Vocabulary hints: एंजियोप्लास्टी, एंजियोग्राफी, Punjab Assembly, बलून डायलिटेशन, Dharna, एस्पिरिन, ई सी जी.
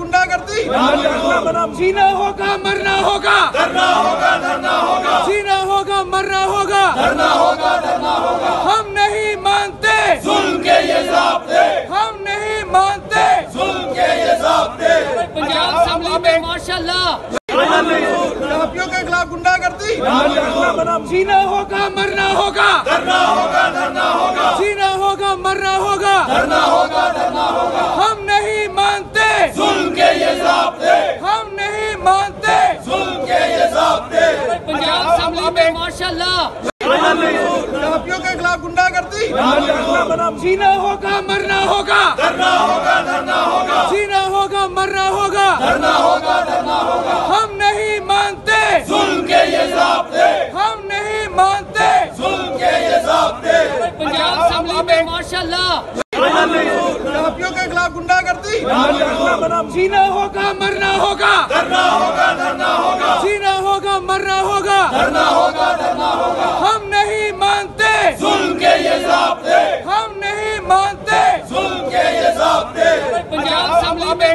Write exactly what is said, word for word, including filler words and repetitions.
गुंडागर्दी जीना होगा मरना होगा धरना होगा धरना होगा जीना होगा मरना होगा धरना होगा धरना होगा हम नहीं मानते जुल्म के ये ज़ाब्ते हम नहीं मानते जुल्म के ये ज़ाब्ते। पंजाब असेंबली में माशाल्लाह के खिलाफ गुंडागर्दी जीना होगा मरना होगा धरना होगा धरना होगा जीना होगा मरना होगा धरना होगा धरना होगा हम नहीं मानते जुल्म के ये ज़ाब्ते हम नहीं मानते जुल्म के ये ज़ाब्ते। पंजाब असेंबली में माशाल्लाह के खिलाफ गुंडागर्दी जीना होगा मरना होगा धरना होगा धरना होगा जीना होगा मरना होगा धरना होगा धरना होगा हम नहीं मानते जुल्म के ये ज़ाब्ते हम नहीं मानते जुल्म के ये ज़ाब्ते। पंजाब असेंबली में माशाल्लाह के खिलाफ गुंडागर्दी जीना होगा मरना होगा धरना होगा धरना होगा जीना होगा मरना होगा धरना होगा धरना होगा हम नहीं मानते जुल्म के ये ज़ाब्ते हम नहीं मानते जुल्म के ये ज़ाब्ते। पंजाब असेंबली में